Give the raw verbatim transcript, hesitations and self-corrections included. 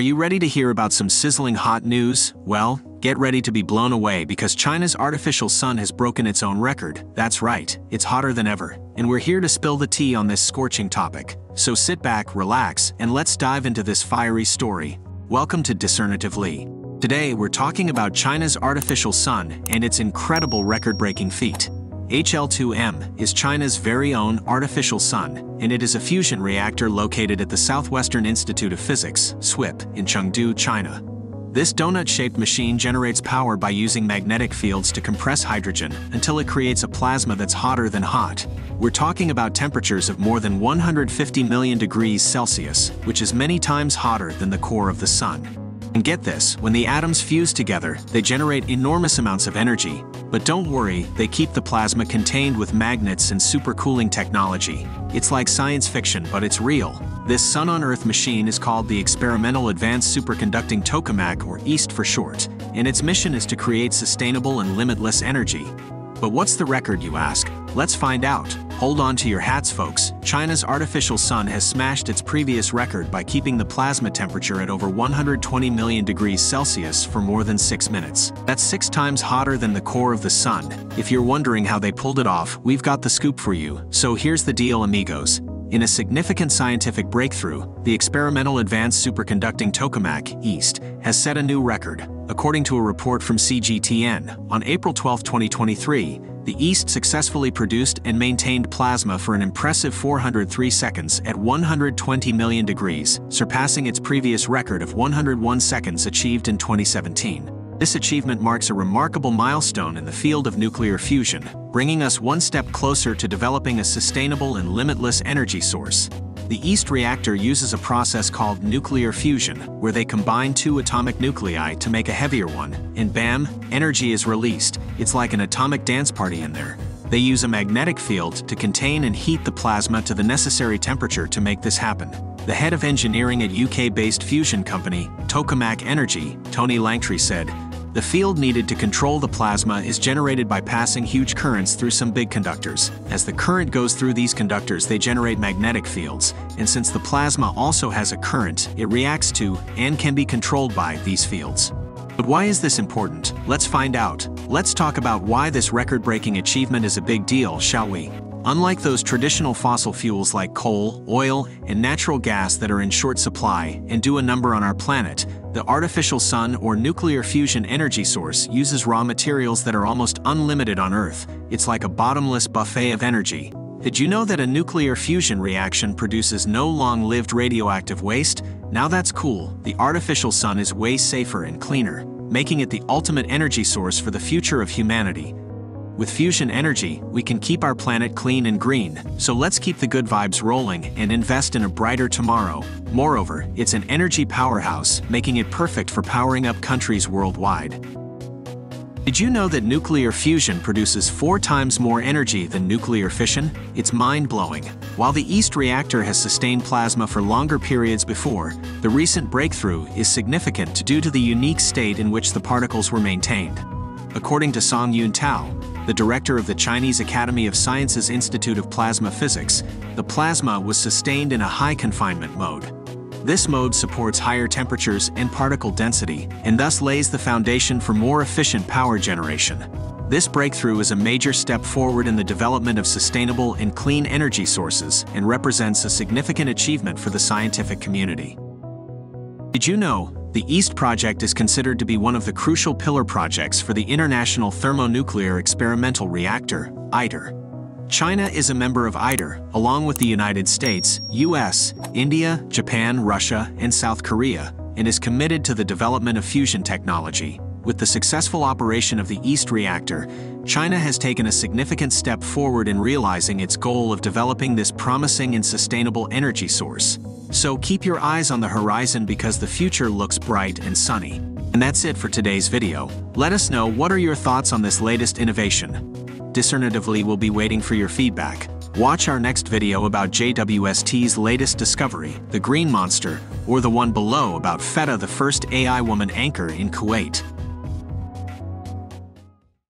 Are you ready to hear about some sizzling hot news? Well, get ready to be blown away because China's artificial sun has broken its own record. That's right, it's hotter than ever. And we're here to spill the tea on this scorching topic. So sit back, relax, and let's dive into this fiery story. Welcome to Discernatively. Today we're talking about China's artificial sun and its incredible record-breaking feat. H L two M is China's very own artificial sun, and it is a fusion reactor located at the Southwestern Institute of Physics, S W I P, in Chengdu, China. This donut-shaped machine generates power by using magnetic fields to compress hydrogen until it creates a plasma that's hotter than hot. We're talking about temperatures of more than one hundred fifty million degrees Celsius, which is many times hotter than the core of the sun. And get this, when the atoms fuse together, they generate enormous amounts of energy. But don't worry, they keep the plasma contained with magnets and supercooling technology. It's like science fiction, but it's real. This sun on Earth machine is called the Experimental Advanced Superconducting Tokamak, or EAST for short, and its mission is to create sustainable and limitless energy. But what's the record, you ask? Let's find out. Hold on to your hats, folks. China's artificial sun has smashed its previous record by keeping the plasma temperature at over one hundred twenty million degrees Celsius for more than six minutes. That's six times hotter than the core of the sun. If you're wondering how they pulled it off, we've got the scoop for you. So here's the deal, amigos. In a significant scientific breakthrough, the Experimental Advanced Superconducting Tokamak, EAST, has set a new record. According to a report from C G T N, on April twelfth twenty twenty-three, the EAST successfully produced and maintained plasma for an impressive four hundred three seconds at one hundred twenty million degrees, surpassing its previous record of one hundred one seconds achieved in twenty seventeen. This achievement marks a remarkable milestone in the field of nuclear fusion, bringing us one step closer to developing a sustainable and limitless energy source. The EAST reactor uses a process called nuclear fusion, where they combine two atomic nuclei to make a heavier one, and bam, energy is released. It's like an atomic dance party in there. They use a magnetic field to contain and heat the plasma to the necessary temperature to make this happen. The head of engineering at U K-based fusion company, Tokamak Energy, Tony Langtree said, "The field needed to control the plasma is generated by passing huge currents through some big conductors. As the current goes through these conductors, they generate magnetic fields, and since the plasma also has a current, it reacts to, and can be controlled by, these fields." But why is this important? Let's find out. Let's talk about why this record-breaking achievement is a big deal, shall we? Unlike those traditional fossil fuels like coal, oil, and natural gas that are in short supply and do a number on our planet, the artificial sun or nuclear fusion energy source uses raw materials that are almost unlimited on Earth. It's like a bottomless buffet of energy. Did you know that a nuclear fusion reaction produces no long-lived radioactive waste? Now that's cool. The artificial sun is way safer and cleaner, making it the ultimate energy source for the future of humanity. With fusion energy, we can keep our planet clean and green, so let's keep the good vibes rolling and invest in a brighter tomorrow. Moreover, it's an energy powerhouse, making it perfect for powering up countries worldwide. Did you know that nuclear fusion produces four times more energy than nuclear fission? It's mind-blowing. While the EAST reactor has sustained plasma for longer periods before, the recent breakthrough is significant due to the unique state in which the particles were maintained. According to Song Yuntao, the director of the Chinese Academy of Sciences Institute of Plasma Physics, the plasma was sustained in a high confinement mode. This mode supports higher temperatures and particle density, and thus lays the foundation for more efficient power generation. This breakthrough is a major step forward in the development of sustainable and clean energy sources, and represents a significant achievement for the scientific community. Did you know? The EAST project is considered to be one of the crucial pillar projects for the International Thermonuclear Experimental Reactor, ITER. China is a member of ITER, along with the United States, U S, India, Japan, Russia, and South Korea, and is committed to the development of fusion technology. With the successful operation of the EAST reactor, China has taken a significant step forward in realizing its goal of developing this promising and sustainable energy source. So keep your eyes on the horizon because the future looks bright and sunny. And that's it for today's video. Let us know, what are your thoughts on this latest innovation? Discernatively will be waiting for your feedback. Watch our next video about J W S T's latest discovery, the Green Monster, or the one below about Fedha, the first A I woman anchor in Kuwait.